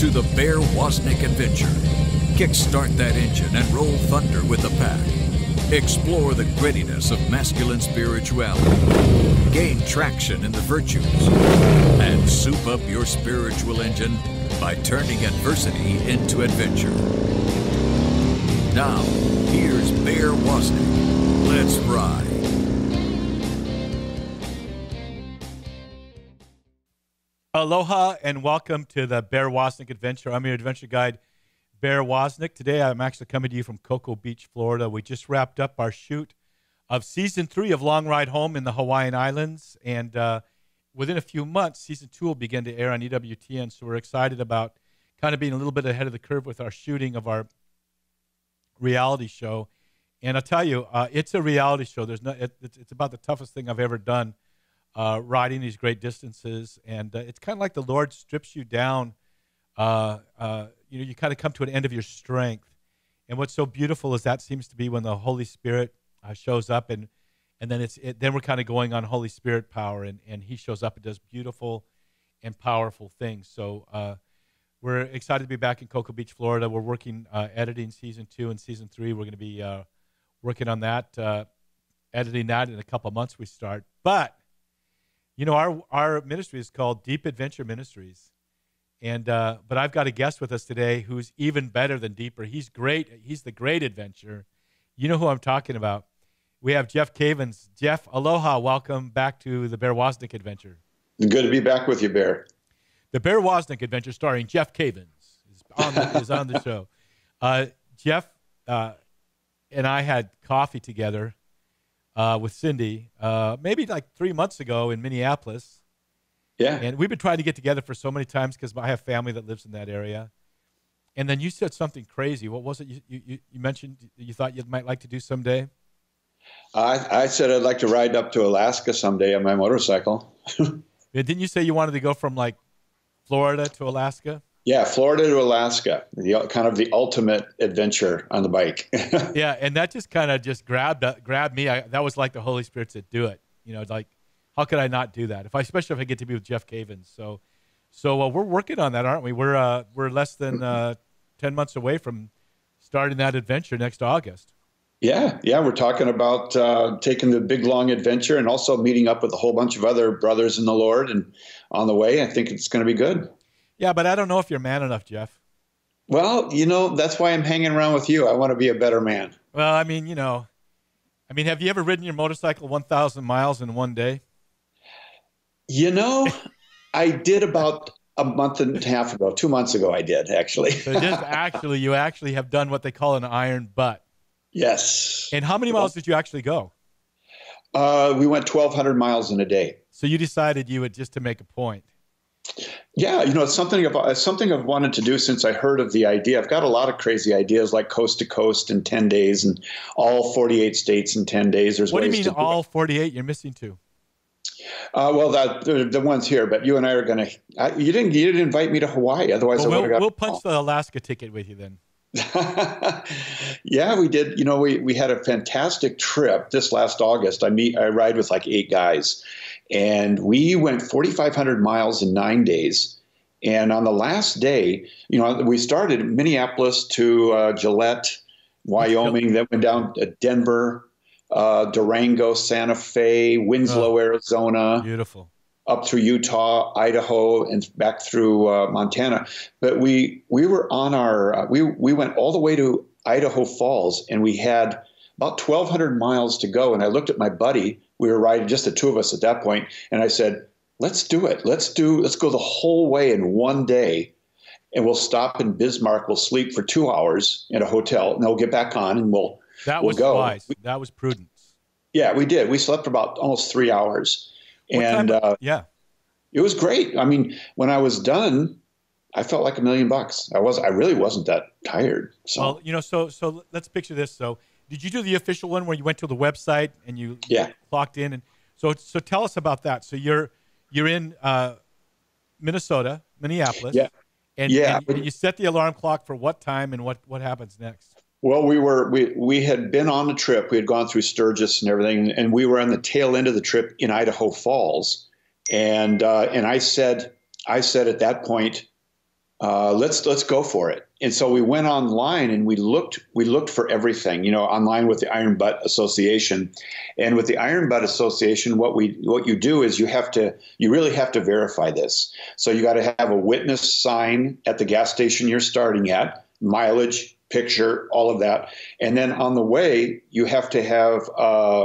to the Bear Wozniak adventure. Kickstart that engine and roll thunder with the pack. Explore the grittiness of masculine spirituality. Gain traction in the virtues. And soup up your spiritual engine by turning adversity into adventure. Now, here's Bear Wozniak. Let's ride. Aloha and welcome to the Bear Wozniak Adventure. I'm your adventure guide, Bear Wozniak. Today I'm actually coming to you from Cocoa Beach, Florida. We just wrapped up our shoot of Season 3 of Long Ride Home in the Hawaiian Islands. And within a few months, Season 2 will begin to air on EWTN. So we're excited about kind of being a little bit ahead of the curve with our shooting of our reality show. And I'll tell you, it's a reality show. It's about the toughest thing I've ever done. Riding these great distances, and it's kind of like the Lord strips you down. You kind of come to an end of your strength, and what's so beautiful is that seems to be when the Holy Spirit shows up, and then we're kind of going on Holy Spirit power, and He shows up and does beautiful and powerful things. So we're excited to be back in Cocoa Beach, Florida. We're working editing Season 2 and Season 3. We're going to be working on that, editing that in a couple months. We start, but you know, our ministry is called Deep Adventure Ministries, and but I've got a guest with us today who's even better than deeper. He's great. He's the great adventurer. You know who I'm talking about. We have Jeff Cavins. Jeff, aloha. Welcome back to the Bear Wozniak Adventure. Good to be back with you, Bear. The Bear Wozniak Adventure starring Jeff Cavins is on the show. Jeff and I had coffee together with Cindy, maybe like 3 months ago in Minneapolis. Yeah. And we've been trying to get together for so many times because I have family that lives in that area. And then you said something crazy. What was it you mentioned you thought you might like to do someday? I said I'd like to ride up to Alaska someday on my motorcycle. Didn't you say you wanted to go from like Florida to Alaska? Yeah, Florida to Alaska, kind of the ultimate adventure on the bike. Yeah, and that just kind of grabbed me. That was like the Holy Spirit said, "Do it." You know, like how could I not do that? Especially if I get to be with Jeff Cavins. So we're working on that, aren't we? We're less than 10 months away from starting that adventure next August. Yeah, we're talking about taking the big long adventure and also meeting up with a whole bunch of other brothers in the Lord. And on the way, I think it's going to be good. Yeah, but I don't know if you're man enough, Jeff. Well, you know, that's why I'm hanging around with you. I want to be a better man. Well, I mean, have you ever ridden your motorcycle 1,000 miles in one day? You know, I did about a month and a half ago, 2 months ago I did, actually. So just actually, you actually have done what they call an iron butt. Yes. And how many miles did you actually go? We went 1,200 miles in a day. So you decided you would just to make a point. Yeah, you know, it's something I've wanted to do since I heard of the idea. I've got a lot of crazy ideas like coast to coast in 10 days and all 48 states in 10 days. What do you mean all 48? You're missing two. Well, the one's here, but you and I are going to – you didn't invite me to Hawaii. Otherwise, I would have got – We'll punch the Alaska ticket with you then. Yeah, we did. You know, we had a fantastic trip this last August. I ride with like 8 guys. And we went 4,500 miles in 9 days. And on the last day, you know, we started Minneapolis to Gillette, Wyoming, then went down to Denver, Durango, Santa Fe, Winslow, Arizona. Beautiful. Up through Utah, Idaho, and back through Montana. But we were on our we went all the way to Idaho Falls, and we had about 1,200 miles to go. And I looked at my buddy. We were riding, just the two of us at that point, and I said, "Let's do it. Let's go the whole way in one day, and we'll stop in Bismarck. We'll sleep for 2 hours in a hotel, and we'll get back on, and we'll that was we'll go. Wise. That was prudence. Yeah, we did. We slept for about almost 3 hours, and it was great. I mean, when I was done, I felt like $1 million. I really wasn't that tired. So well, you know, so let's picture this. So. Did you do the official one where you went to the website and you clocked in? And so tell us about that. So you're in Minnesota, Minneapolis, and you set the alarm clock for what time and what happens next? Well, we had been on the trip. We had gone through Sturgis and everything, and we were on the tail end of the trip in Idaho Falls, and I said at that point, Let's go for it. And so we went online and we looked for everything, you know, online with the Iron Butt Association. And with the Iron Butt Association, what you do is you really have to verify this. So you got to have a witness sign at the gas station you're starting at, mileage, picture, all of that. And then on the way, you have to have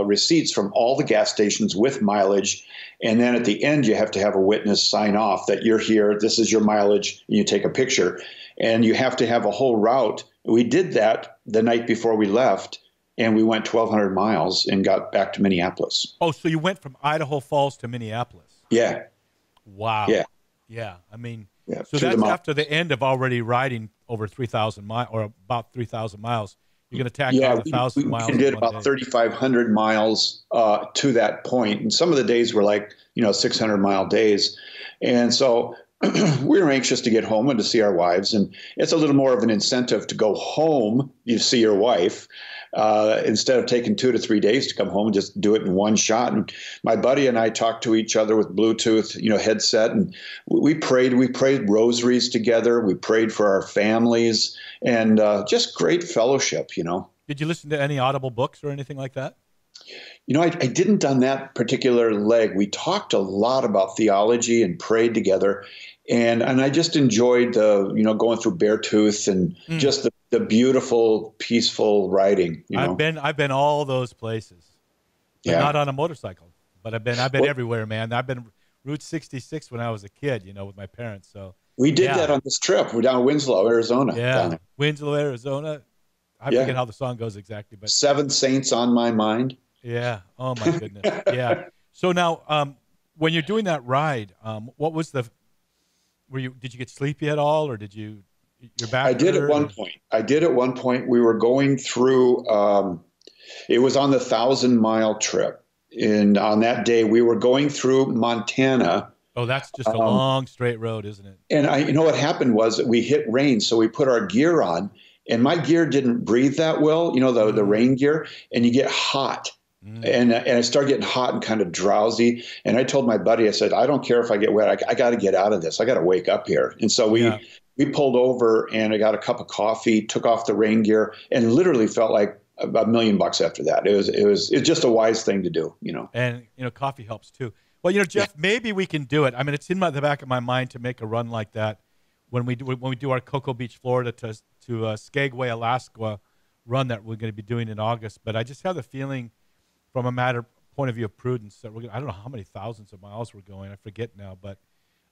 receipts from all the gas stations with mileage. And then at the end, you have to have a witness sign off that you're here, this is your mileage, and you take a picture. And you have to have a whole route. We did that the night before we left, and we went 1,200 miles and got back to Minneapolis. Oh, so you went from Idaho Falls to Minneapolis. Yeah. Wow. Yeah. Yeah. I mean, yeah, so that's after the end of already riding over 3,000 miles or about 3,000 miles. You're going to tack on 1,000 miles. We did about 3,500 miles to that point. And some of the days were like, you know, 600-mile days. And so we were anxious to get home and to see our wives. And it's a little more of an incentive to go home, you see your wife, instead of taking 2 to 3 days to come home, just do it in one shot. And my buddy and I talked to each other with Bluetooth, you know, headset. And we prayed rosaries together. We prayed for our families and just great fellowship, you know. Did you listen to any audible books or anything like that? You know, I didn't on that particular leg. We talked a lot about theology and prayed together, and I just enjoyed the, you know, going through Beartooth and just the beautiful, peaceful riding. You know? I've been all those places. Yeah. Not on a motorcycle, but I've been everywhere, man. I've been Route 66 when I was a kid, you know, with my parents. So we did that on this trip. We're down in Winslow, Arizona. Yeah, Winslow, Arizona. I forget how the song goes exactly, but Seven Saints on My Mind. Yeah. Oh my goodness. Yeah. So now, when you're doing that ride, what was the? Did you get sleepy at all, or did you? Your back? I did at one point. We were going through. It was on the 1,000-mile trip, and on that day we were going through Montana. Oh, that's just a long straight road, isn't it? And you know what happened was we hit rain, so we put our gear on, and my gear didn't breathe that well. You know the rain gear, and you get hot. And I started getting hot and kind of drowsy. And I told my buddy, I said, I don't care if I get wet. I got to get out of this. I got to wake up here. And so we pulled over and I got a cup of coffee, took off the rain gear, and literally felt like $1,000,000 after that. It's just a wise thing to do, you know. And, you know, coffee helps too. Well, you know, Jeff, maybe we can do it. I mean, it's in the back of my mind to make a run like that when we do our Cocoa Beach, Florida to Skagway, Alaska run that we're going to be doing in August. But I just have the feeling, from a point of view of prudence, that I don't know how many thousands of miles we're going. I forget now, but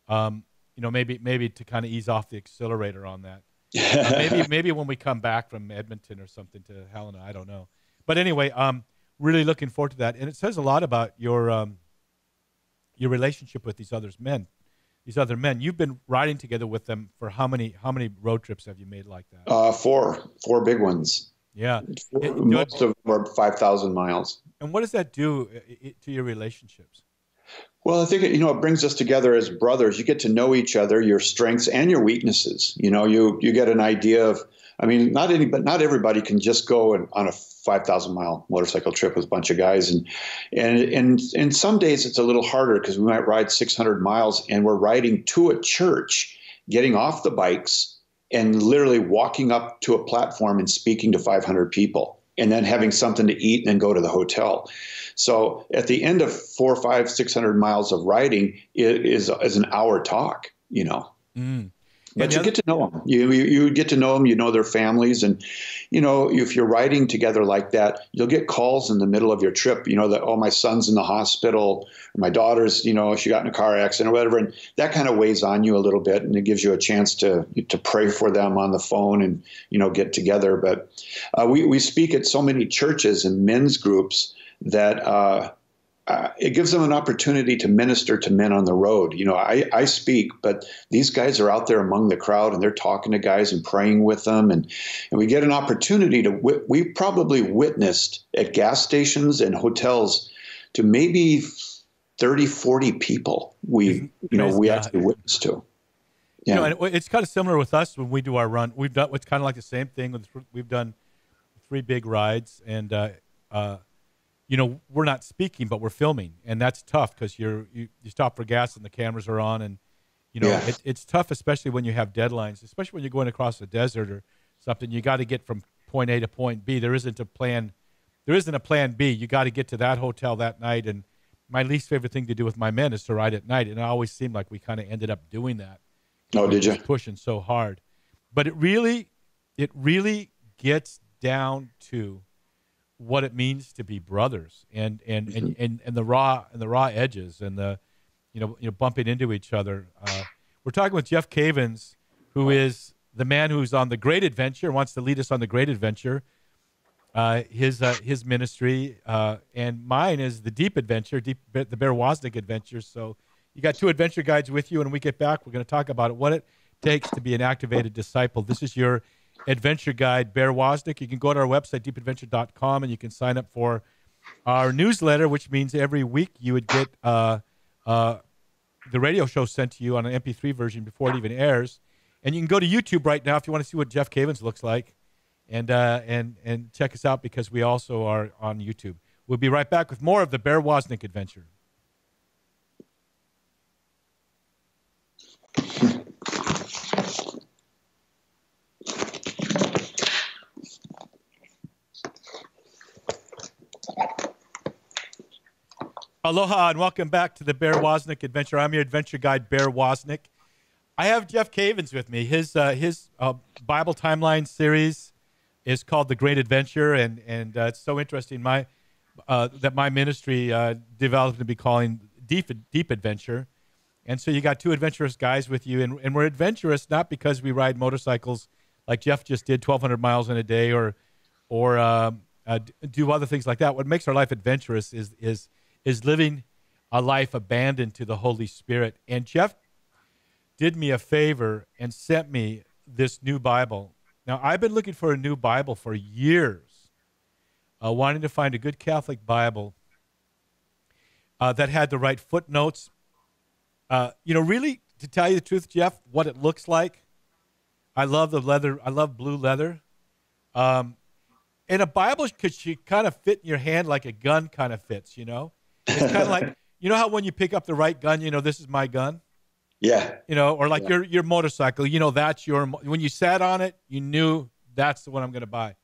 you know, maybe to kind of ease off the accelerator on that. Maybe when we come back from Edmonton or something to Helena, I don't know. But anyway, really looking forward to that. And it says a lot about your relationship with these other men. You've been riding together with them for how many road trips have you made like that? Four big ones. Yeah. Most of them are 5,000 miles. And what does that do to your relationships? Well, I think, you know, it brings us together as brothers. You get to know each other, your strengths and your weaknesses. You know, you get an idea of, I mean, not everybody can just go on a 5,000-mile motorcycle trip with a bunch of guys. And some days it's a little harder because we might ride 600 miles and we're riding to a church, getting off the bikes, and literally walking up to a platform and speaking to 500 people and then having something to eat and then go to the hotel. So at the end of 600 miles of riding, it is an hour talk, you know. But you get to know them. You get to know them, you know their families. And, you know, if you're riding together like that, you'll get calls in the middle of your trip, you know, that, oh, my son's in the hospital, or my daughter's, you know, she got in a car accident or whatever. And that kind of weighs on you a little bit, and it gives you a chance to pray for them on the phone and, you know, get together. But we speak at so many churches and men's groups that it gives them an opportunity to minister to men on the road. You know, I speak, but these guys are out there among the crowd and they're talking to guys and praying with them. And we get an opportunity we probably witnessed at gas stations and hotels to maybe 30, 40 people we actually witnessed to. Yeah. You know, and it's kind of similar with us when we do our run. It's kind of like the same thing. We've done 3 big rides and, you know, we're not speaking, but we're filming, and that's tough because you stop for gas and the cameras are on, and You know, yes. It's tough, especially when you have deadlines, especially when you're going across the desert or something. You got to get from point A to point B. There isn't a plan B. You got to get to that hotel that night. And my least favorite thing to do with my men is to ride at night. And it always seemed like we kind of ended up doing that. Oh, did you? Pushing so hard. But it really gets down to what it means to be brothers and the raw edges and the, you know, bumping into each other. We're talking with Jeff Cavins, who is the man who's on the Great Adventure, wants to lead us on the Great Adventure. His ministry and mine is the Deep Adventure, the Bear Wozniak Adventure. So you got two adventure guides with you, and when we get back, we're going to talk about it, what it takes to be an activated disciple. This is your adventure guide, Bear Wozniak. You can go to our website, deepadventure.com, and you can sign up for our newsletter, which means every week you would get the radio show sent to you on an MP3 version before it even airs. And you can go to YouTube right now if you want to see what Jeff Cavins looks like and check us out because we also are on YouTube. We'll be right back with more of the Bear Wozniak Adventure. Aloha and welcome back to the Bear Wozniak Adventure. I'm your adventure guide, Bear Wozniak. I have Jeff Cavins with me. His Bible Timeline series is called The Great Adventure, and it's so interesting that my ministry developed to be calling Deep Adventure. And so you got two adventurous guys with you, and we're adventurous not because we ride motorcycles like Jeff just did, 1,200 miles in a day, or do other things like that. What makes our life adventurous is living a life abandoned to the Holy Spirit. And Jeff did me a favor and sent me this new Bible. Now, I've been looking for a new Bible for years, wanting to find a good Catholic Bible that had the right footnotes. Really, to tell you the truth, Jeff, what it looks like. I love the leather. I love blue leather. And a Bible should kind of fit in your hand like a gun kind of fits, you know? It's kind of like, you know how when you pick up the right gun, you know, this is my gun? Yeah. You know, or like your motorcycle, you know, that's your, when you sat on it, you knew that's the one I'm going to buy.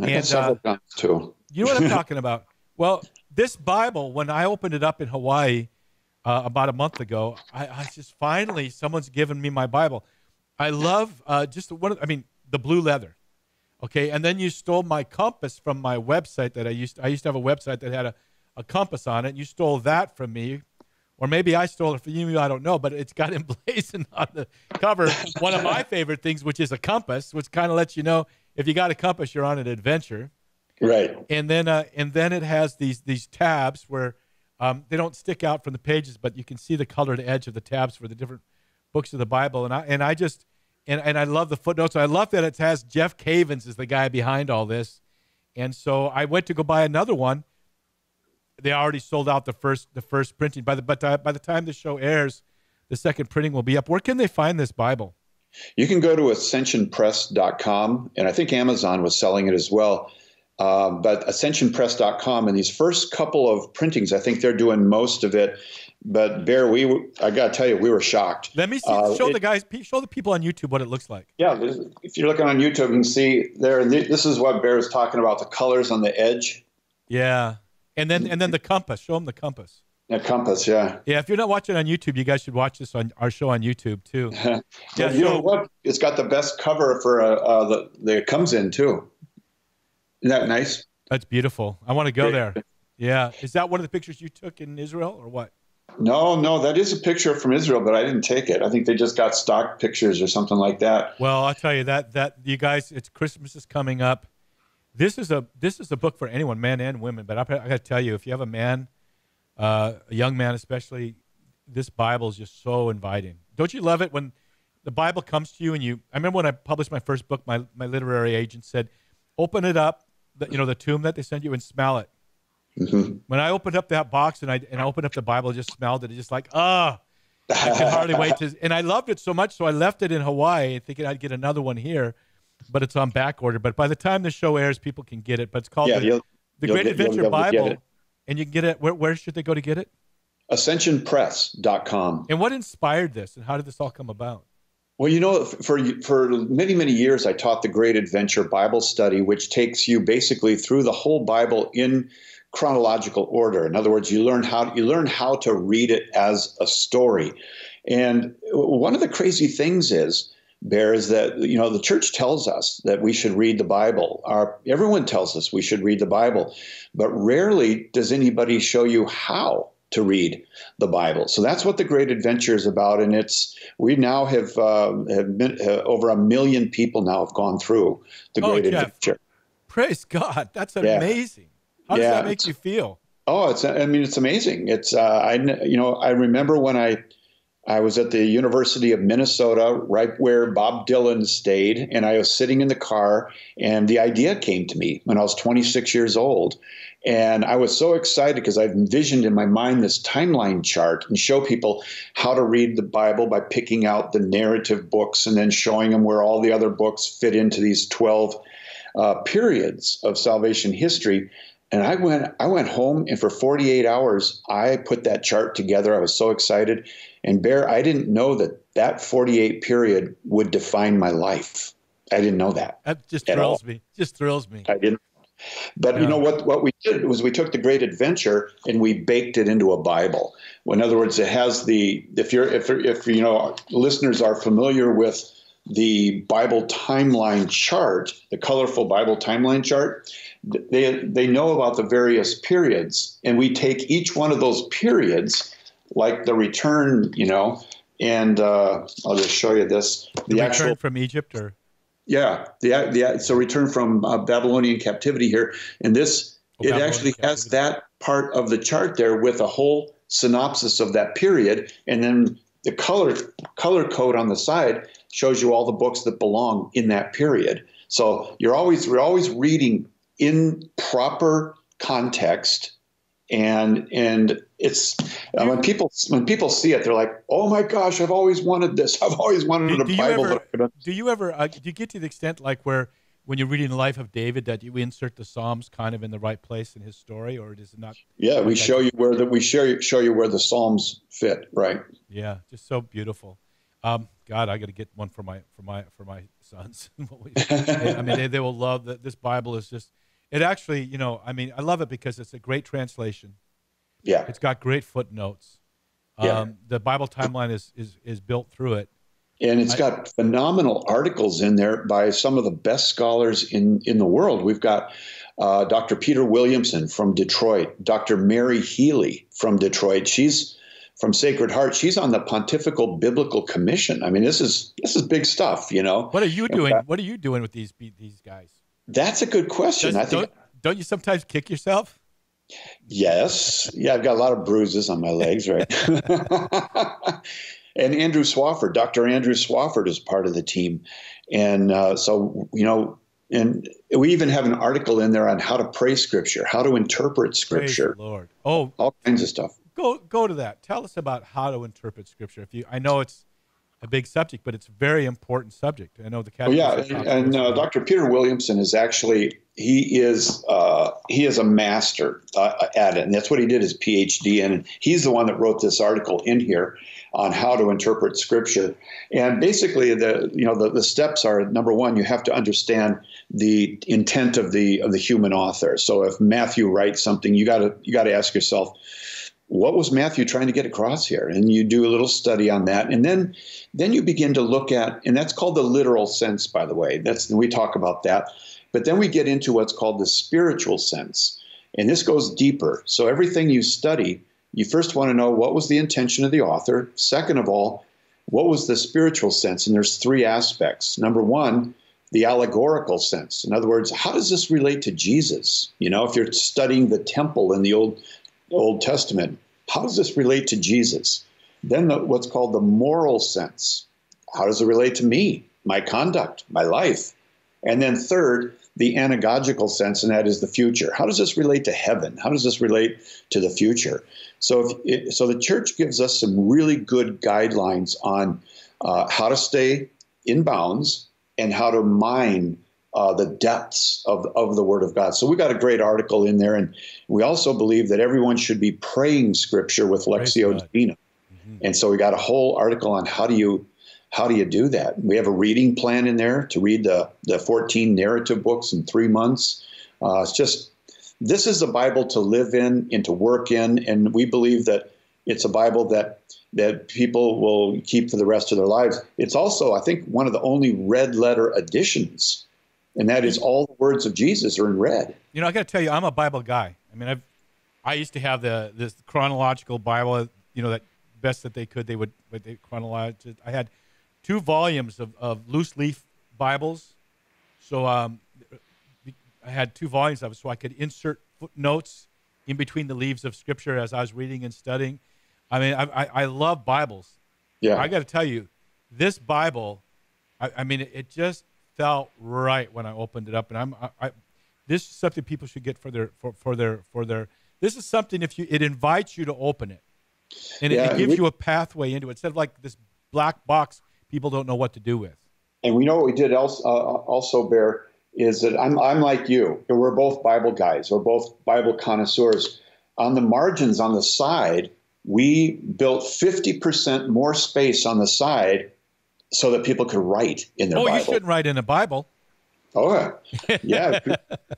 I got several guns too. You know what I'm talking about? Well, this Bible, when I opened it up in Hawaii about a month ago, I just finally, someone's given me my Bible. I love the blue leather. Okay, and then you stole my compass from my website that I used to have a website that had a compass on it. You stole that from me, or maybe I stole it from you. I don't know, but it's got emblazoned on the cover. One of my favorite things, which is a compass, which kind of lets you know if you got a compass, you're on an adventure. Right. And then it has these tabs where they don't stick out from the pages, but you can see the colored edge of the tabs for the different books of the Bible. And I love the footnotes. I love that it has Jeff Cavins is the guy behind all this. And so I went to go buy another one. They already sold out the first printing. By the time the show airs, the second printing will be up. Where can they find this Bible? You can go to ascensionpress.com, and I think Amazon was selling it as well. But ascensionpress.com, and these first couple of printings, I think they're doing most of it. But Bear, I got to tell you, we were shocked. Let me see, show the people on YouTube what it looks like. Yeah, if you're looking on YouTube, you can see there. This is what Bear is talking about: the colors on the edge. Yeah, and then the compass. Show them the compass. The compass, yeah. Yeah, if you're not watching on YouTube, you guys should watch this on our show on YouTube too. Yeah, you know what? It's got the best cover for that it comes in too. Isn't that nice? That's beautiful. I want to go there. Yeah, is that one of the pictures you took in Israel, or what? No, that is a picture from Israel, but I didn't take it. I think they just got stock pictures or something like that. Well, I'll tell you that you guys, it's Christmas is coming up. This is a book for anyone, men and women. But I got to tell you, if you have a man, a young man especially, this Bible is just so inviting. Don't you love it when the Bible comes to you and you? I remember when I published my first book, my literary agent said, "Open it up, the tomb that they send you, and smell it." Mm-hmm. When I opened up that box and I opened up the Bible, just smelled it, just like, I can hardly wait to. And I loved it so much, so I left it in Hawaii thinking I'd get another one here, but it's on back order. But by the time the show airs, people can get it. But it's called the Great Adventure Bible, and you can get it. Where should they go to get it? ascensionpress.com. And what inspired this, and how did this all come about? Well, you know, for many, many years, I taught the Great Adventure Bible Study, which takes you basically through the whole Bible in chronological order. In other words, you learn how to read it as a story. And one of the crazy things is, Bear, is that, you know, the church tells us that we should read the Bible. Everyone tells us we should read the Bible, but rarely does anybody show you how to read the Bible. So that's what The Great Adventure is about, and we now have over 1 million people now have gone through The Great Adventure. Praise God, that's amazing. How does that make you feel? Oh, it's amazing. I remember when I was at the University of Minnesota, right where Bob Dylan stayed, and I was sitting in the car, and the idea came to me when I was 26 years old. And I was so excited because I've envisioned in my mind this timeline chart and show people how to read the Bible by picking out the narrative books and then showing them where all the other books fit into these 12 periods of salvation history. And I went home, and for 48 hours, I put that chart together. I was so excited. And Bear, I didn't know that 48 period would define my life. I didn't know that. That just thrills me. Just thrills me. I didn't. But you know what we did was we took The Great Adventure and we baked it into a Bible. In other words, it has the if you know, listeners are familiar with the Bible timeline chart, the colorful Bible timeline chart, they know about the various periods, and we take each one of those periods, like the return, you know, and I'll just show you this. The return from Egypt, or so return from Babylonian captivity here, and this Babylonian actually has that part of the chart there with a whole synopsis of that period, and then the color code on the side shows you all the books that belong in that period. So we're always reading in proper context, and it's when people see it, they're like, "Oh my gosh, I've always wanted this. I've always wanted a Bible." Do you get to the extent like where when you're reading the life of David that you insert the Psalms kind of in the right place in his story, or does it not? Yeah, we show you where we show you where the Psalms fit, right? Yeah, just so beautiful. God, I got to get one for my sons. I mean, they will love that. This Bible is just, it actually, you know, I mean, I love it because it's a great translation. Yeah. It's got great footnotes. The Bible timeline is built through it. And it's got phenomenal articles in there by some of the best scholars in the world. We've got Dr. Peter Williamson from Detroit, Dr. Mary Healy from Detroit. She's from Sacred Heart. She's on the Pontifical Biblical Commission. I mean, this is big stuff, you know. What are you doing? What are you doing with these guys? That's a good question. Don't you sometimes kick yourself? Yes. Yeah, I've got a lot of bruises on my legs, right? And Andrew Swafford, Dr. Andrew Swafford, is part of the team, and so you know. And we even have an article in there on how to pray Scripture, how to interpret Scripture. Praise the Lord. Oh, all kinds of stuff. Go to that. Tell us about how to interpret Scripture. I know it's a big subject, but it's a very important subject. I know the Dr. Peter Williamson is actually he is a master at it, and that's what he did his PhD in. And he's the one that wrote this article in here on how to interpret Scripture. And basically, the steps are: number one, you have to understand the intent of the human author. So if Matthew writes something, you got to ask yourself, what was Matthew trying to get across here? And you do a little study on that. And then you begin to look at, and that's called the literal sense, by the way. We talk about that. But then we get into what's called the spiritual sense. And this goes deeper. So everything you study, you first want to know what was the intention of the author. Second of all, what was the spiritual sense? And there's three aspects. Number one, the allegorical sense. In other words, how does this relate to Jesus? You know, if you're studying the temple in the Old Testament, how does this relate to Jesus? Then what's called the moral sense. How does it relate to me, my conduct, my life? And then third, the anagogical sense, and that is the future. How does this relate to heaven? How does this relate to the future? So the church gives us some really good guidelines on how to stay in bounds and how to mine the depths of the Word of God. So we got a great article in there, and we also believe that everyone should be praying Scripture with Lexio Divina. Mm-hmm. And so we got a whole article on how do you do that. We have a reading plan in there to read the 14 narrative books in 3 months. It's just, this is the Bible to live in and to work in, and we believe that it's a Bible that people will keep for the rest of their lives. It's also, I think, one of the only red letter editions. And that is all the words of Jesus are in red. You know, I got to tell you, I'm a Bible guy. I mean, I used to have this chronological Bible, you know, that best that they could, they chronologize it. I had 2 volumes of loose leaf Bibles. So I had 2 volumes of it, so I could insert footnotes in between the leaves of Scripture as I was reading and studying. I mean, I love Bibles. Yeah. I got to tell you, this Bible, I mean, it just felt right when I opened it up, and this is something people should get for their. This is something it invites you to open it, and it gives you a pathway into it instead of like this black box people don't know what to do with. And we know what we did also, Bear, is that I'm like you. We're both Bible guys. We're both Bible connoisseurs. On the margins, on the side, we built 50% more space on the side, so that people could write in their Bible. Oh, you shouldn't write in a Bible. Oh, yeah.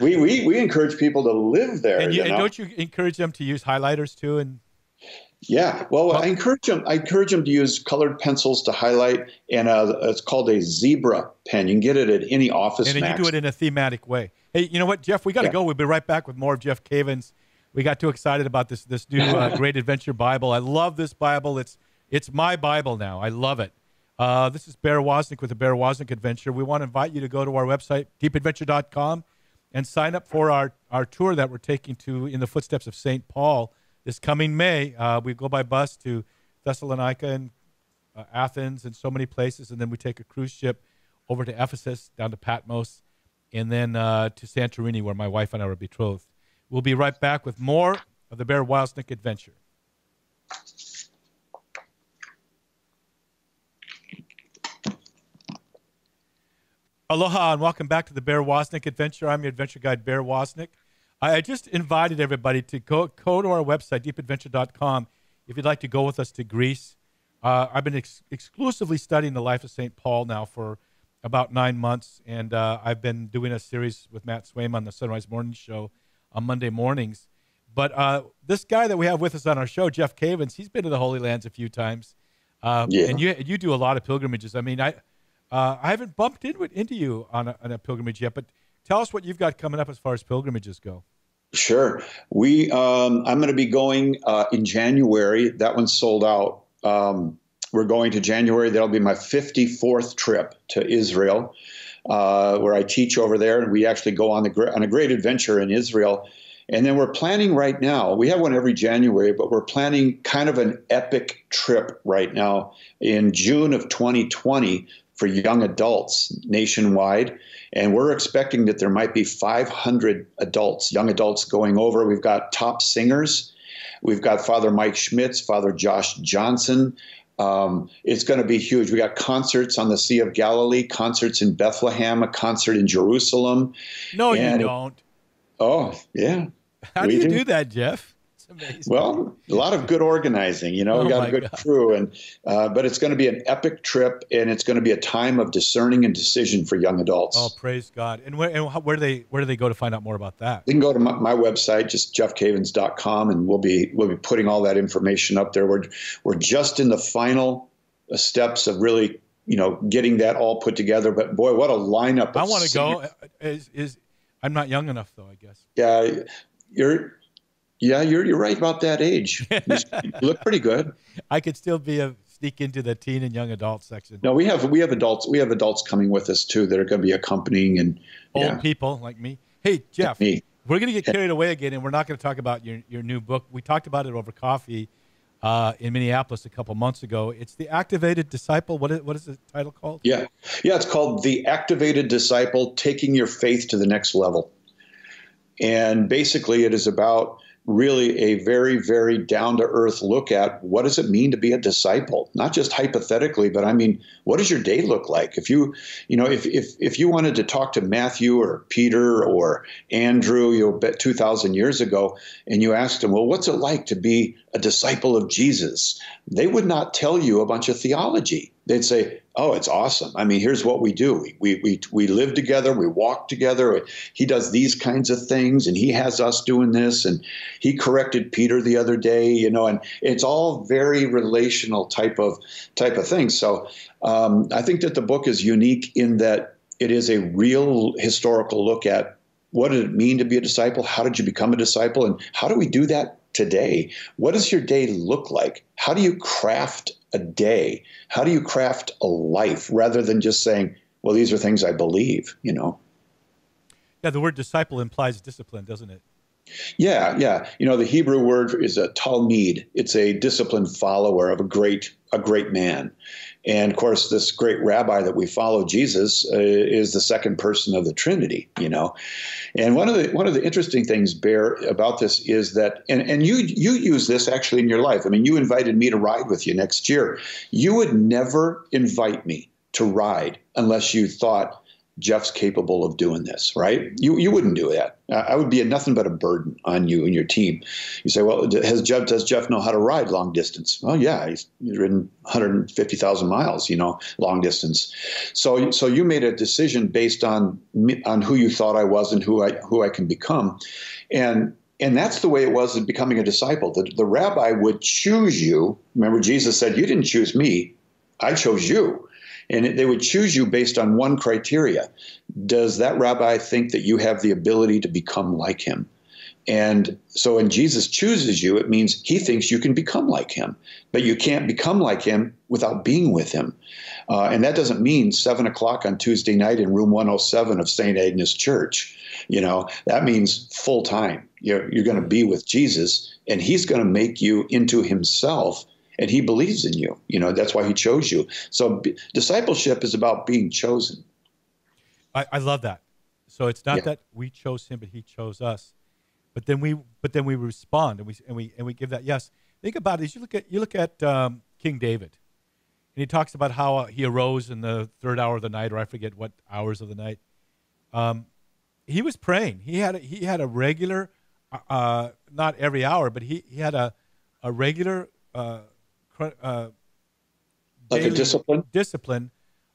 we encourage people to live there. And, and don't you encourage them to use highlighters too? And yeah, well, I encourage them. I encourage them to use colored pencils to highlight, and it's called a zebra pen. You can get it at any Office Max. And you do it in a thematic way. Hey, you know what, Jeff? We got to go. We'll be right back with more of Jeff Cavins. We got too excited about this new Great Adventure Bible. I love this Bible. It's my Bible now. I love it. This is Bear Wozniak with the Bear Wozniak Adventure. We want to invite you to go to our website, deepadventure.com, and sign up for our tour that we're taking to In the Footsteps of St. Paul this coming May. We go by bus to Thessalonica and Athens and so many places, and then we take a cruise ship over to Ephesus, down to Patmos, and then to Santorini, where my wife and I were betrothed. We'll be right back with more of the Bear Wozniak Adventure. Aloha and welcome back to the Bear Wozniak Adventure. I'm your adventure guide, Bear Wozniak. I just invited everybody to go to our website, deepadventure.com, if you'd like to go with us to Greece. I've been exclusively studying the life of St. Paul now for about 9 months, and I've been doing a series with Matt Swaim on the Sunrise Morning Show on Monday mornings. But this guy that we have with us on our show, Jeff Cavins, he's been to the Holy Lands a few times, and you do a lot of pilgrimages. I mean, I haven't bumped into you on a pilgrimage yet, but tell us what you've got coming up as far as pilgrimages go. Sure. I'm going to be going in January. That one's sold out. We're going to January. That'll be my 54th trip to Israel, where I teach over there, and we actually go on a great adventure in Israel. And then we're planning right now, we have one every January, but we're planning kind of an epic trip right now in June of 2020 for young adults nationwide. And we're expecting that there might be 500 young adults going over. We've got top singers. We've got Father Mike Schmitz, Father Josh Johnson. It's going to be huge. We got concerts on the Sea of Galilee, concerts in Bethlehem, a concert in Jerusalem. No, you don't. Oh, yeah. How do you do that, Jeff? Amazing. Well, a lot of good organizing, you know, we got a good crew, but it's going to be an epic trip, and it's going to be a time of discerning and decision for young adults. Oh, praise God. And where do they go to find out more about that? They can go to my website, just jeffcavins.com, and we'll be putting all that information up there. We're just in the final steps of really, you know, getting that all put together, but boy, what a lineup. I want to go. I'm not young enough though, I guess. Yeah, you're right about that age. You look pretty good. I could still sneak into the teen and young adult section. No, we have adults coming with us too that are going to be accompanying and old people like me. Hey Jeff, we're going to get carried away again, and we're not going to talk about your new book. We talked about it over coffee in Minneapolis a couple months ago. It's The Activated Disciple. What is the title called? Yeah, it's called The Activated Disciple: Taking Your Faith to the Next Level. And basically, it is about really a very, very down-to-earth look at what does it mean to be a disciple? Not just hypothetically, but I mean, what does your day look like? If you you wanted to talk to Matthew or Peter or Andrew, 2,000 years ago, and you asked them, well, what's it like to be a disciple of Jesus? They would not tell you a bunch of theology. They'd say, oh, it's awesome. I mean, here's what we do. We live together. We walk together. He does these kinds of things, and he has us doing this. And he corrected Peter the other day, and it's all very relational type of thing. So I think that the book is unique in that it is a real historical look at what did it mean to be a disciple? How did you become a disciple? And how do we do that today? What does your day look like? How do you craft a day? How do you craft a life rather than just saying, well, these are things I believe, Yeah, the word disciple implies discipline, doesn't it? Yeah. The Hebrew word is a talmid. It's a disciplined follower of a great man. And of course, this great rabbi that we follow, Jesus, is the second person of the Trinity, And one of the interesting things, Bear, about this is that, and you use this actually in your life. I mean, you invited me to ride with you next year. You would never invite me to ride unless you thought, Jeff's capable of doing this, right? You wouldn't do that. I would be nothing but a burden on you and your team. You say, well, does Jeff know how to ride long distance? Well, yeah, he's ridden 150,000 miles, long distance. So you made a decision based on who you thought I was and who I can become. And that's the way it was in becoming a disciple. The rabbi would choose you. Remember, Jesus said, you didn't choose me. I chose you. And they would choose you based on one criteria. Does that rabbi think that you have the ability to become like him? And so when Jesus chooses you, it means he thinks you can become like him. But you can't become like him without being with him. And that doesn't mean 7 o'clock on Tuesday night in room 107 of St. Agnes Church. That means full time. You're going to be with Jesus, and he's going to make you into himself. And he believes in you. That's why he chose you. So discipleship is about being chosen. I love that. So it's not that we chose him, but he chose us. But then we respond and we give that yes. Think about it. As you look at King David, and he talks about how he arose in the third hour of the night, or I forget what hours of the night. He was praying. He had a regular, not every hour, but he had a regular. Like a discipline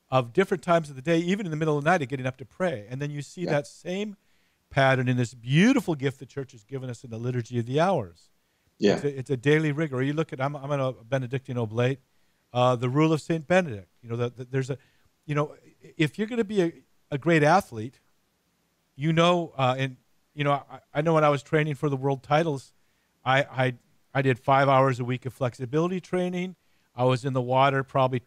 of different times of the day, even in the middle of the night, of getting up to pray. And then you see that same pattern in this beautiful gift the church has given us in the Liturgy of the Hours. Yeah. It's a daily rigor. Or you look at, I'm a Benedictine Oblate, the Rule of St. Benedict. If you're going to be a great athlete, I know when I was training for the world titles, I did 5 hours a week of flexibility training. I was in the water probably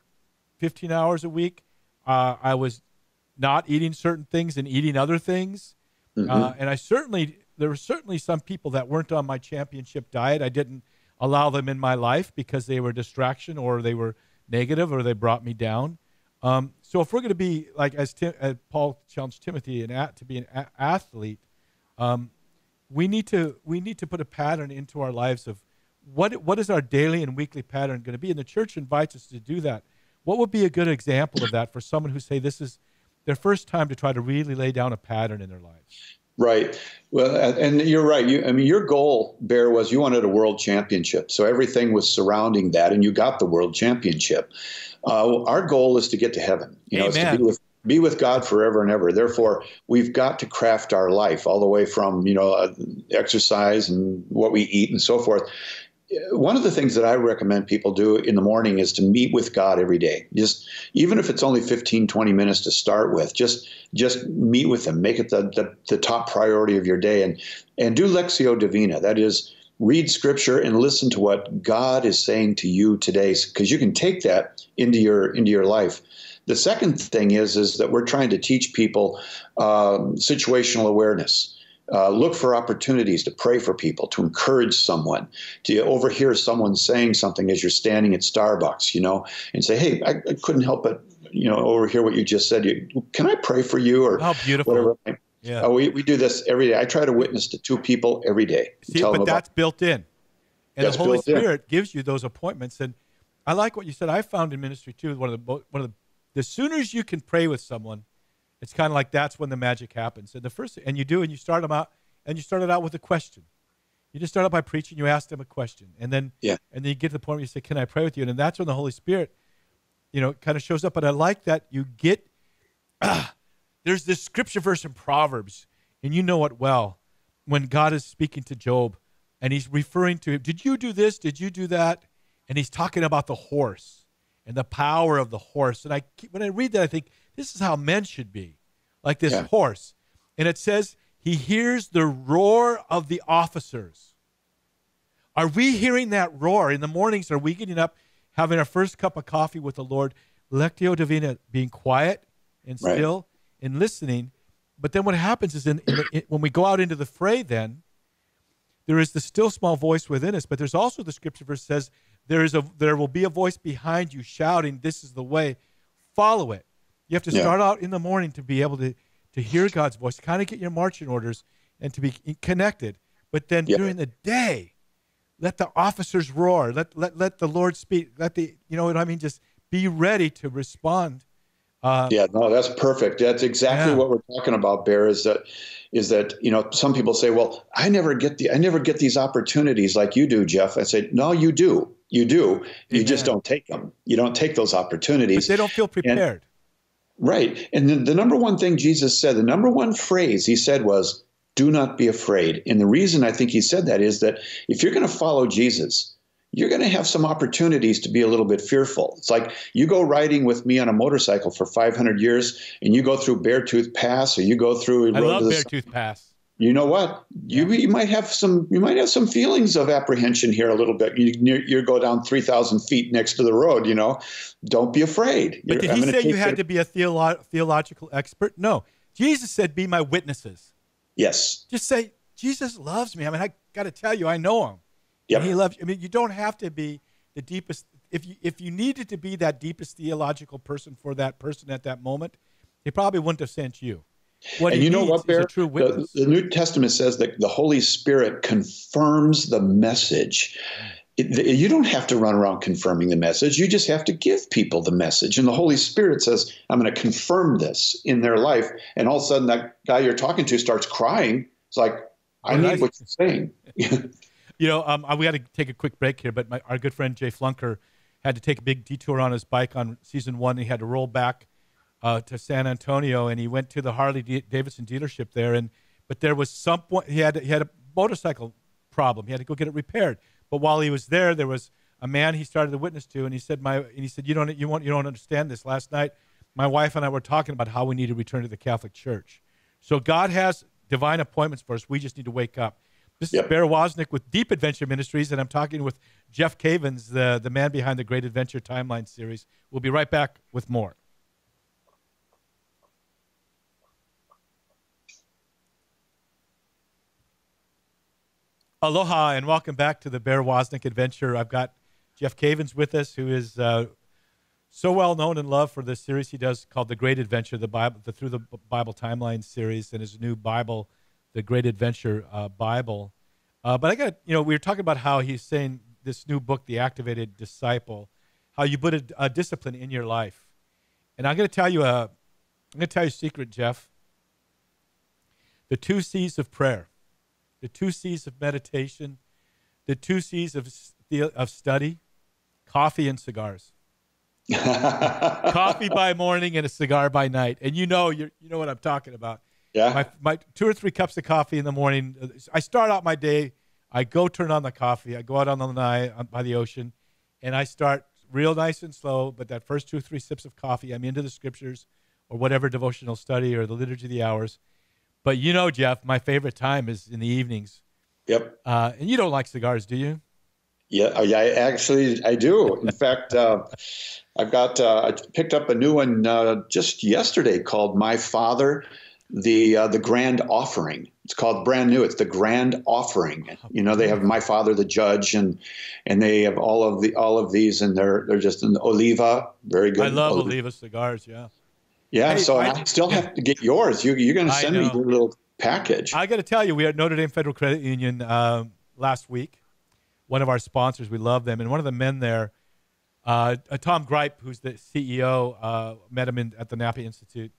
15 hours a week. I was not eating certain things and eating other things. Mm-hmm. And there were certainly some people that weren't on my championship diet. I didn't allow them in my life because they were a distraction or they were negative or they brought me down. So if we're going to be, like as Paul challenged Timothy, to be an athlete, we need to put a pattern into our lives of, what is our daily and weekly pattern going to be? And the church invites us to do that. What would be a good example of that for someone who, say, this is their first time to try to really lay down a pattern in their lives? Right. Well, and you're right. Your goal, Bear, was you wanted a world championship. So everything was surrounding that, and you got the world championship. Our goal is to get to heaven. It's to be with God forever and ever. Therefore, we've got to craft our life all the way from, exercise and what we eat and so forth. One of the things that I recommend people do in the morning is to meet with God every day. Just even if it's only 15, 20 minutes to start with, just meet with him. Make it the top priority of your day and do Lectio Divina. That is, read scripture and listen to what God is saying to you today, because you can take that into your life. The second thing is that we're trying to teach people situational awareness. Look for opportunities to pray for people, to encourage someone, to overhear someone saying something as you're standing at Starbucks, and say, hey, I couldn't help but, overhear what you just said. Can I pray for you? Or how beautiful. Whatever. Yeah. We do this every day. I try to witness to two people every day. See, but that's built in. And the Holy Spirit gives you those appointments. And I like what you said. I found in ministry, too, the sooner you can pray with someone, it's kind of like that's when the magic happens. And the first thing, you start them out, and you start it out with a question. You just start out by preaching. You ask them a question. And then, and then you get to the point where you say, can I pray with you? And that's when the Holy Spirit, kind of shows up. But I like that you get, there's this scripture verse in Proverbs, and you know it well, when God is speaking to Job. And he's referring to him, did you do this? Did you do that? And he's talking about the horse and the power of the horse. And when I read that, I think, this is how men should be, like this horse. And it says, he hears the roar of the officers. Are we hearing that roar? In the mornings, are we getting up, having our first cup of coffee with the Lord? Lectio Divina, being quiet and still and listening. But then what happens is when we go out into the fray then, there is the still small voice within us, but there's also the scripture verse says, there will be a voice behind you shouting, this is the way, follow it. You have to start out in the morning to be able to hear God's voice, kind of get your marching orders and to be connected. But then during the day, let the officers roar, let the Lord speak, you know what I mean? Just be ready to respond. That's perfect. That's exactly what we're talking about, Bear, is that, some people say, well, I never get these opportunities like you do, Jeff. I say, no, you do. You do. Amen. You just don't take them. You don't take those opportunities. But they don't feel prepared. And the number one thing Jesus said, the number one phrase he said was, do not be afraid. And the reason I think he said that is that if you're going to follow Jesus, you're going to have some opportunities to be a little bit fearful. It's like you go riding with me on a motorcycle for 500 years and you go through Beartooth Pass or you go through. I love Beartooth Pass. You know what? You might have some feelings of apprehension here a little bit. You go down 3,000 feet next to the road, Don't be afraid. But did he say you had to be a theological expert? No. Jesus said, be my witnesses. Yes. Just say, Jesus loves me. I mean, I got to tell you, I know him. Yep. And he loves you. I mean, you don't have to be the deepest. If you needed to be that deepest theological person for that person at that moment, they probably wouldn't have sent you. What and you know what, Bear? A true witness. The New Testament says that the Holy Spirit confirms the message. You don't have to run around confirming the message. You just have to give people the message. And the Holy Spirit says, I'm going to confirm this in their life. And all of a sudden, that guy you're talking to starts crying. It's like, I need what you're saying. We got to take a quick break here, but our good friend Jay Flunker had to take a big detour on his bike on season one. He had to roll back to San Antonio, and he went to the Harley-Davidson dealership there. But there was someone, he had a motorcycle problem. He had to go get it repaired. But while he was there, there was a man he started to witness to, and he said, you don't understand this. Last night, my wife and I were talking about how we need to return to the Catholic Church. So God has divine appointments for us. We just need to wake up. This is Bear Wozniak with Deep Adventure Ministries, and I'm talking with Jeff Cavins, the man behind the Great Adventure Timeline series. We'll be right back with more. Aloha, and welcome back to the Bear Wozniak Adventure. I've got Jeff Cavins with us, who is so well known and loved for this series he does called The Great Adventure, Through the Bible Timeline series, and his new Bible, The Great Adventure Bible. But I got, we were talking about how he's saying this new book, The Activated Disciple, how you put a discipline in your life. And I'm going to tell you a secret, Jeff. The 2 C's of prayer, the 2 C's of meditation, the 2 C's of study, coffee and cigars. Coffee by morning and a cigar by night. And you know what I'm talking about. Yeah. My 2 or 3 cups of coffee in the morning. I start out my day. I go turn on the coffee. I go out on the night by the ocean, and I start real nice and slow. But that first 2 or 3 sips of coffee, I'm into the scriptures or whatever devotional study or the liturgy of the hours. But Jeff, my favorite time is in the evenings. Yep. And you don't like cigars, do you? Yeah, I do. In fact, I picked up a new one just yesterday called My Father, the Grand Offering. It's called brand new. It's the Grand Offering. They have My Father, the Judge, and they have all of these, and they're just an Oliva, very good. I love Oliva cigars. Yeah. Yeah, hey, so I still have to get yours. You're going to send me your little package. I got to tell you, we had Notre Dame Federal Credit Union last week. One of our sponsors, we love them. And one of the men there, Tom Gripe, who's the CEO, met him at the Napa Institute.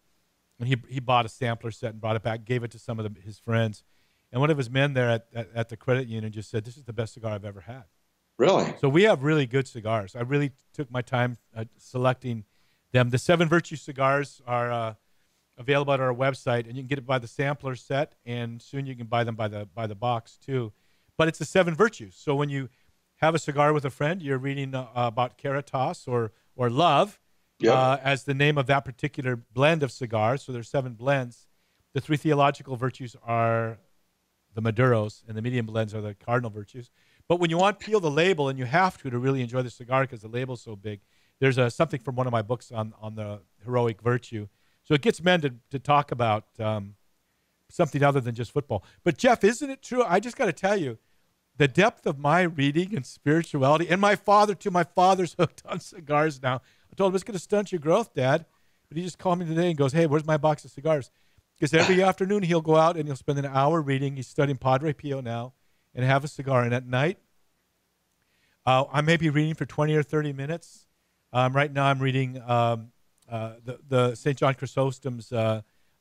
And he bought a sampler set and brought it back, gave it to some of his friends. And one of his men there at the credit union just said, this is the best cigar I've ever had. Really? So we have really good cigars. I really took my time selecting them. The Seven Virtue cigars are available at our website, and you can get it by the sampler set, and soon you can buy them by the box too. But it's the Seven Virtues. So when you have a cigar with a friend, you're reading about Caritas or love. Yep. As the name of that particular blend of cigars. So there's seven blends. The three theological virtues are the Maduros, and the medium blends are the cardinal virtues. But when you unpeel the label, and you have to really enjoy the cigar because the label's so big, there's something from one of my books on the heroic virtue. So it gets men to talk about something other than just football. But, Jeff, isn't it true? I just got to tell you, the depth of my reading and spirituality, and my father, too. My father's hooked on cigars now. I told him, it's going to stunt your growth, Dad. But he just called me today and goes, hey, where's my box of cigars? Because every afternoon he'll go out and he'll spend an hour reading. He's studying Padre Pio now and have a cigar. And at night, I may be reading for 20 or 30 minutes. Right now I'm reading the St. John Chrysostom's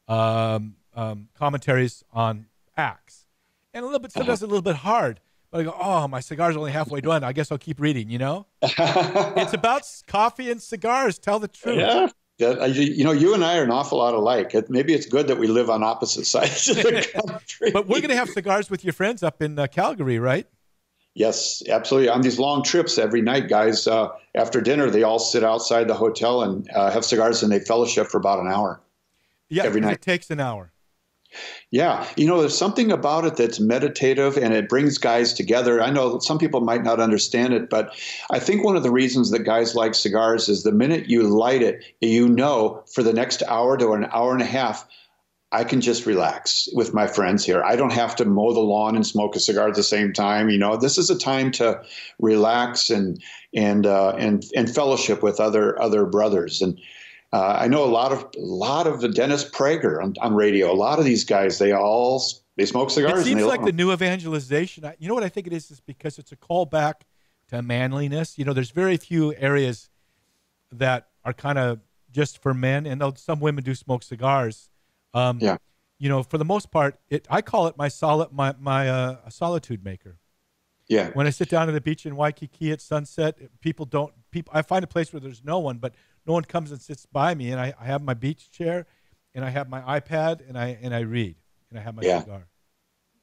commentaries on Acts. And sometimes a little bit hard. I go, oh, my cigar's only halfway done. I guess I'll keep reading, you know? It's about coffee and cigars. Tell the truth. Yeah. You know, you and I are an awful lot alike. Maybe it's good that we live on opposite sides of the country. But we're going to have cigars with your friends up in Calgary, right? Yes, absolutely. On these long trips every night, guys, after dinner, they all sit outside the hotel and have cigars, and they fellowship for about an hour. Yeah, every night. It takes an hour. Yeah. You know, there's something about it that's meditative, and it brings guys together. I know some people might not understand it, but I think one of the reasons that guys like cigars is the minute you light it, you know, for the next hour to an hour and a half, I can just relax with my friends here. I don't have to mow the lawn and smoke a cigar at the same time. You know, this is a time to relax and fellowship with other brothers. And I know a lot of the Dennis Prager on radio. A lot of these guys, they smoke cigars. It seems like the new evangelization. You know what I think it is? Is because it's a callback to manliness. You know, there's very few areas that are kind of just for men, and though some women do smoke cigars. Yeah. You know, for the most part, I call it my solitude maker. Yeah. When I sit down at the beach in Waikiki at sunset, I find a place where there's no one, but no one comes and sits by me, and I have my beach chair, and I have my iPad, and I read, and I have my cigar.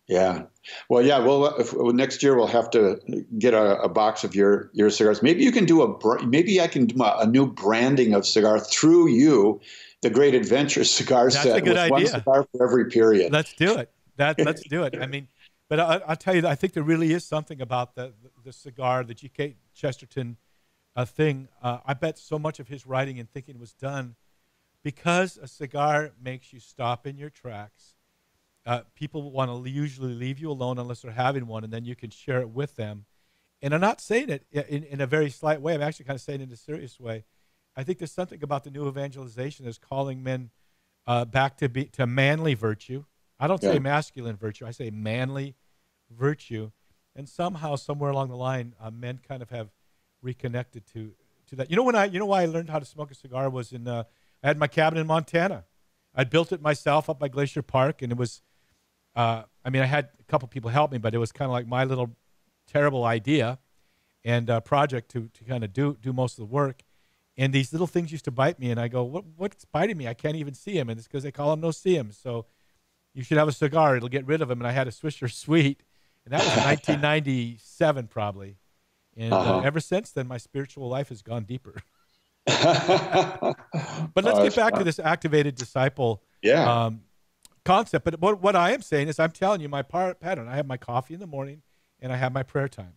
Yeah. Well, yeah. Well, next year we'll have to get a box of your cigars. Maybe you can do maybe I can do a new branding of cigar through you, the Great Adventure cigar set. That's a good idea. One cigar for every period. Let's do it. Let's do it. I mean, but I'll tell you, I think there really is something about the cigar, the G.K. Chesterton. A thing. I bet so much of his writing and thinking was done because a cigar makes you stop in your tracks. People want to usually leave you alone unless they're having one, and then you can share it with them. And I'm not saying it in a very slight way. I'm actually kind of saying it in a serious way. I think there's something about the new evangelization that's calling men back to manly virtue. I don't say masculine virtue. I say manly virtue. And somehow, somewhere along the line, men kind of have reconnected to that. You know, why I learned how to smoke a cigar was I had my cabin in Montana. I built it myself up by Glacier Park, and it was, I mean, I had a couple people help me, but it was kind of like my little terrible idea and project to kind of do most of the work. And these little things used to bite me, and I go, what's biting me? I can't even see him, and it's because they call him no see him. So you should have a cigar. It'll get rid of him. And I had a Swisher Sweet, and that was 1997 probably. And ever since then, my spiritual life has gone deeper. But let's get back to this activated disciple concept. But what I am saying is I'm telling you my pattern. I have my coffee in the morning, and I have my prayer time.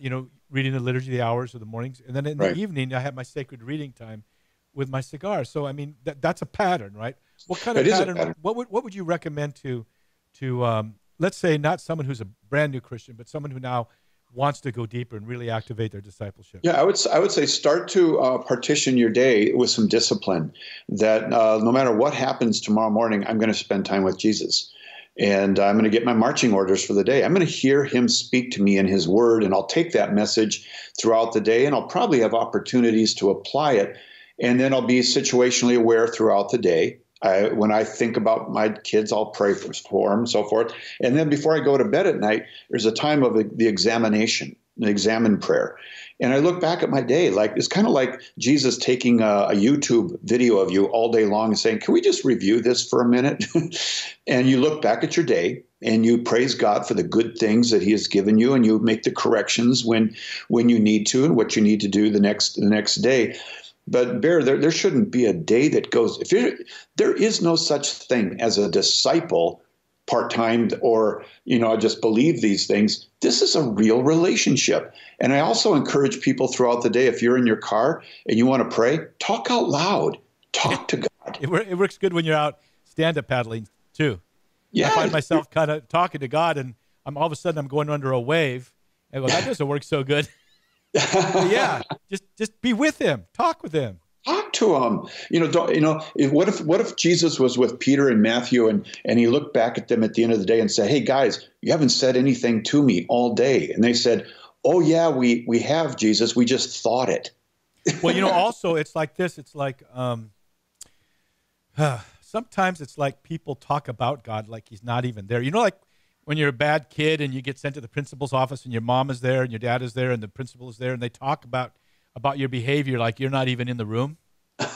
You know, reading the liturgy, the hours of the mornings. And then in the evening, I have my sacred reading time with my cigar. So, I mean, that's a pattern, right? What kind of pattern, What would you recommend to let's say, not someone who's a brand-new Christian, but someone who now wants to go deeper and really activate their discipleship? Yeah, I would say start to partition your day with some discipline that no matter what happens tomorrow morning, I'm going to spend time with Jesus. And I'm going to get my marching orders for the day. I'm going to hear him speak to me in his word, and I'll take that message throughout the day, and I'll probably have opportunities to apply it. And then I'll be situationally aware throughout the day. When I think about my kids, I'll pray for them, so forth. And then before I go to bed at night, there's a time of the examination, an examine prayer. And I look back at my day, like it's kind of like Jesus taking a YouTube video of you all day long and saying, can we just review this for a minute? And you look back at your day and you praise God for the good things that he has given you, and you make the corrections when you need to and what you need to do the next day. But Bear, there shouldn't be a day that goes, there is no such thing as a disciple part-time or, you know, I just believe these things. This is a real relationship. And I also encourage people throughout the day, if you're in your car and you want to pray, talk out loud, talk to God. It works good when you're out stand-up paddling too. Yeah. I find myself kind of talking to God, and I'm all of a sudden I'm going under a wave, and that doesn't work so good. Yeah, just be with him, talk with him. Talk to him. What if Jesus was with Peter and Matthew, and he looked back at them at the end of the day and said, hey, guys, you haven't said anything to me all day. And they said, oh, yeah, we have, Jesus. We just thought it. Well, also it's like this. It's like sometimes it's like people talk about God like he's not even there. Like when you're a bad kid and you get sent to the principal's office and your mom is there and your dad is there and the principal is there, and they talk about your behavior like you're not even in the room.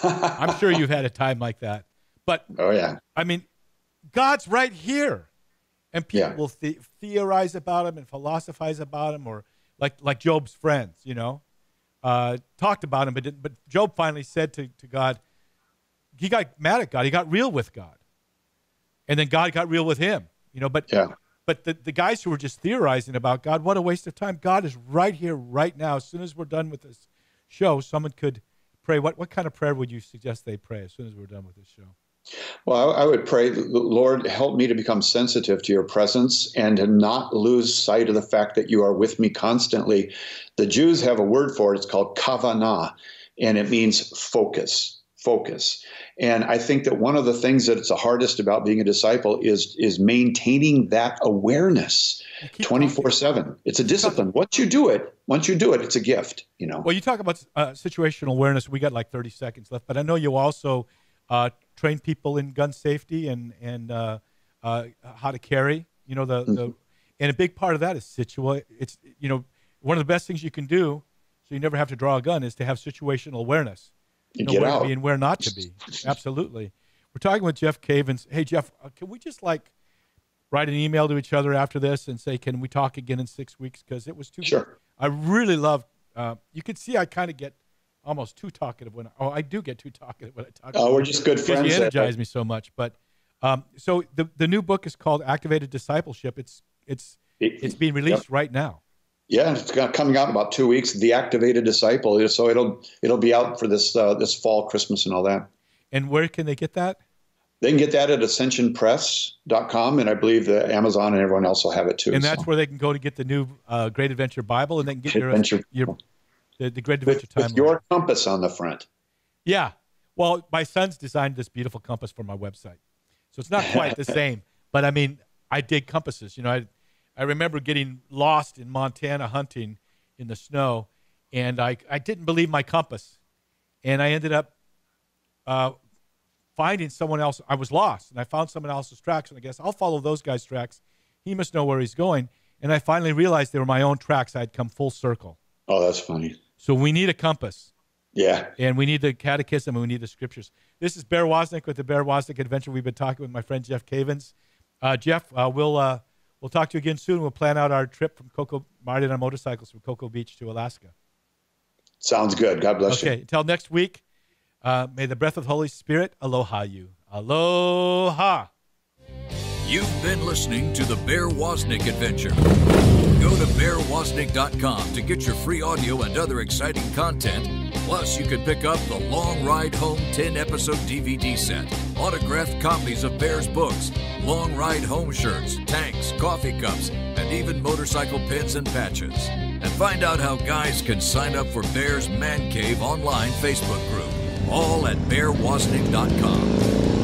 I'm sure you've had a time like that. But oh yeah, I mean, God's right here, and people will theorize about him and philosophize about him, or like Job's friends, talked about him, but Job finally said to God, he got mad at God, he got real with God, and then God got real with him, But yeah. But the guys who were just theorizing about God, what a waste of time. God is right here, right now. As soon as we're done with this show, someone could pray. What kind of prayer would you suggest they pray as soon as we're done with this show? Well, I would pray, Lord, help me to become sensitive to your presence and to not lose sight of the fact that you are with me constantly. The Jews have a word for it. It's called kavanah, and it means focus. And I think that one of the things that's the hardest about being a disciple is maintaining that awareness 24/7. It's a discipline. Once you do it, it's a gift, Well, you talk about situational awareness. We got like 30 seconds left, but I know you also train people in gun safety and how to carry, and a big part of that is one of the best things you can do so you never have to draw a gun is to have situational awareness. Where to be and where not to be. Absolutely. We're talking with Jeff Cavins. Hey, Jeff, can we just write an email to each other after this and say, can we talk again in 6 weeks? Because it was too. Sure. I really love. You could see I kind of get almost too talkative I do get too talkative when I talk. Oh, we're just good friends. You energize me so much. But so the new book is called Activated Discipleship. It's being released right now. Yeah, it's coming out in about 2 weeks. The Activated Disciple, so it'll be out for this fall, Christmas, and all that. And where can they get that? They can get that at ascensionpress.com, and I believe that Amazon and everyone else will have it too. And that's where they can go to get the new Great Adventure Bible, and they can get the Great Adventure Timeline with your compass on the front. Yeah, well, my son's designed this beautiful compass for my website, so it's not quite the same. But I mean, I dig compasses. I remember getting lost in Montana hunting in the snow, and I didn't believe my compass. And I ended up finding someone else. I was lost, and I found someone else's tracks, and I guess I'll follow those guys' tracks. He must know where he's going. And I finally realized they were my own tracks. I had come full circle. Oh, that's funny. So we need a compass. Yeah. And we need the catechism, and we need the scriptures. This is Bear Wozniak with the Bear Wozniak Adventure. We've been talking with my friend Jeff Cavins. Jeff, we'll talk to you again soon. We'll plan out our trip from Marty and our motorcycles from Cocoa Beach to Alaska. Sounds good. God bless you. Okay, until next week, may the breath of the Holy Spirit aloha you. Aloha. You've been listening to the Bear Wozniak Adventure. Go to BearWozniak.com to get your free audio and other exciting content. Plus, you can pick up the Long Ride Home 10-episode DVD set, autographed copies of Bear's books, Long Ride Home shirts, tanks, coffee cups, and even motorcycle pins and patches. and find out how guys can sign up for Bear's Man Cave online Facebook group, all at BearWozniak.com.